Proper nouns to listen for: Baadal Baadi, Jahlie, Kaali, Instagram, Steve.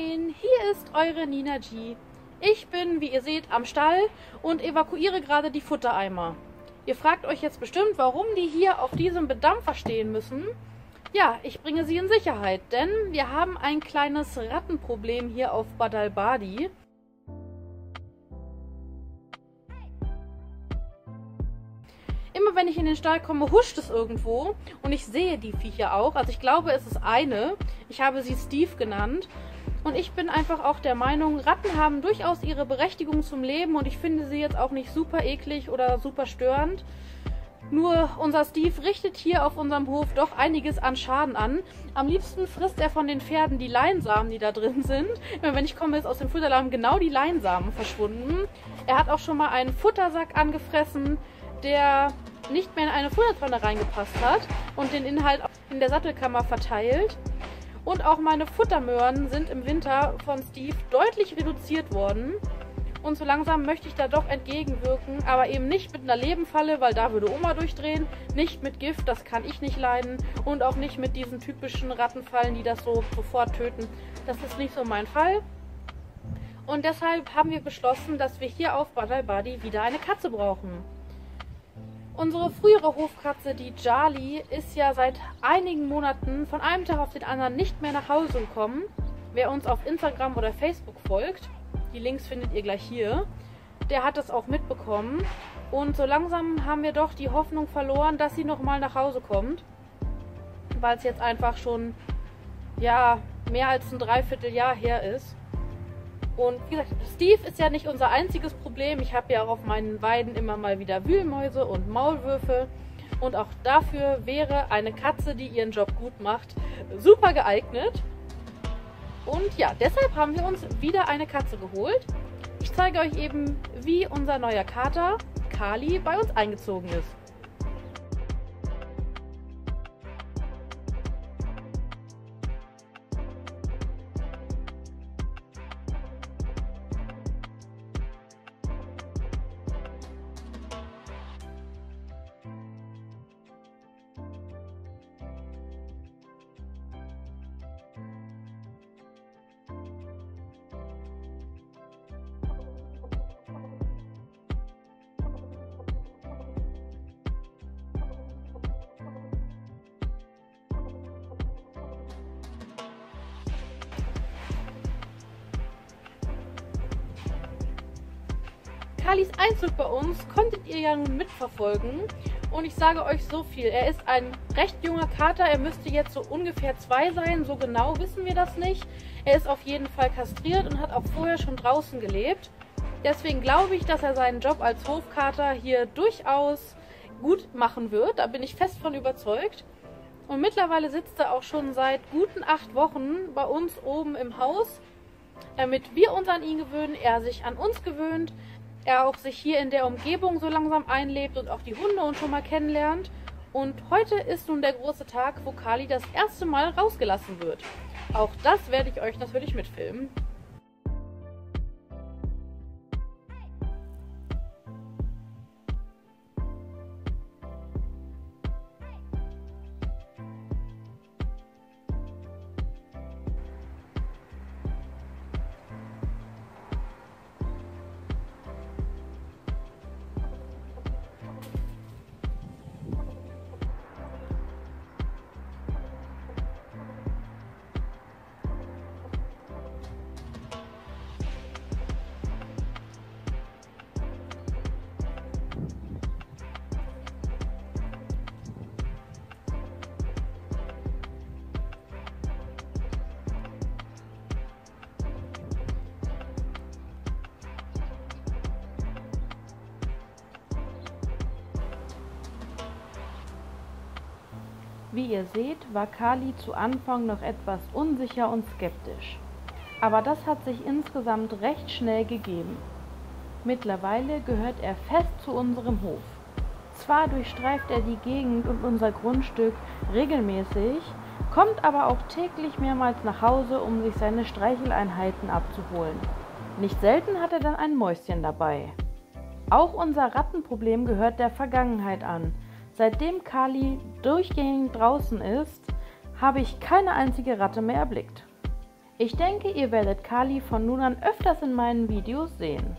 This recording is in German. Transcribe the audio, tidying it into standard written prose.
Moin, hier ist eure Nina G. Ich bin, wie ihr seht, am Stall und evakuiere gerade die Futtereimer. Ihr fragt euch jetzt bestimmt, warum die hier auf diesem Bedampfer stehen müssen. Ja, ich bringe sie in Sicherheit, denn wir haben ein kleines Rattenproblem hier auf Baadal Baadi. Immer wenn ich in den Stall komme, huscht es irgendwo und ich sehe die Viecher auch. Also ich glaube, es ist eine. Ich habe sie Steve genannt. Und ich bin einfach auch der Meinung, Ratten haben durchaus ihre Berechtigung zum Leben und ich finde sie jetzt auch nicht super eklig oder super störend. Nur unser Steve richtet hier auf unserem Hof doch einiges an Schaden an. Am liebsten frisst er von den Pferden die Leinsamen, die da drin sind. Wenn ich komme, ist aus dem Futterladen genau die Leinsamen verschwunden. Er hat auch schon mal einen Futtersack angefressen, der nicht mehr in eine Futtertonne reingepasst hat und den Inhalt in der Sattelkammer verteilt. Und auch meine Futtermöhren sind im Winter von Steve deutlich reduziert worden. Und so langsam möchte ich da doch entgegenwirken, aber eben nicht mit einer Lebenfalle, weil da würde Oma durchdrehen. Nicht mit Gift, das kann ich nicht leiden. Und auch nicht mit diesen typischen Rattenfallen, die das so sofort töten. Das ist nicht so mein Fall. Und deshalb haben wir beschlossen, dass wir hier auf Baadal Baadi wieder eine Katze brauchen. Unsere frühere Hofkatze, die Jahlie, ist ja seit einigen Monaten von einem Tag auf den anderen nicht mehr nach Hause gekommen. Wer uns auf Instagram oder Facebook folgt, die Links findet ihr gleich hier, der hat das auch mitbekommen. Und so langsam haben wir doch die Hoffnung verloren, dass sie nochmal nach Hause kommt, weil es jetzt einfach schon ja, mehr als ein Dreivierteljahr her ist. Und wie gesagt, Steve ist ja nicht unser einziges Problem. Ich habe ja auch auf meinen Weiden immer mal wieder Wühlmäuse und Maulwürfe. Und auch dafür wäre eine Katze, die ihren Job gut macht, super geeignet. Und ja, deshalb haben wir uns wieder eine Katze geholt. Ich zeige euch eben, wie unser neuer Kater, Kaali, bei uns eingezogen ist. Kahlis Einzug bei uns konntet ihr ja nun mitverfolgen und ich sage euch so viel, er ist ein recht junger Kater, er müsste jetzt so ungefähr 2 sein, so genau wissen wir das nicht. Er ist auf jeden Fall kastriert und hat auch vorher schon draußen gelebt. Deswegen glaube ich, dass er seinen Job als Hofkater hier durchaus gut machen wird, da bin ich fest von überzeugt. Und mittlerweile sitzt er auch schon seit guten 8 Wochen bei uns oben im Haus, damit wir uns an ihn gewöhnen, er sich an uns gewöhnt. Er auch sich hier in der Umgebung so langsam einlebt und auch die Hunde uns schon mal kennenlernt. Und heute ist nun der große Tag, wo Kaali das erste Mal rausgelassen wird. Auch das werde ich euch natürlich mitfilmen. Wie ihr seht, war Kaali zu Anfang noch etwas unsicher und skeptisch. Aber das hat sich insgesamt recht schnell gegeben. Mittlerweile gehört er fest zu unserem Hof. Zwar durchstreift er die Gegend und unser Grundstück regelmäßig, kommt aber auch täglich mehrmals nach Hause, um sich seine Streicheleinheiten abzuholen. Nicht selten hat er dann ein Mäuschen dabei. Auch unser Rattenproblem gehört der Vergangenheit an. Seitdem Kaali durchgängig draußen ist, habe ich keine einzige Ratte mehr erblickt. Ich denke, ihr werdet Kaali von nun an öfters in meinen Videos sehen.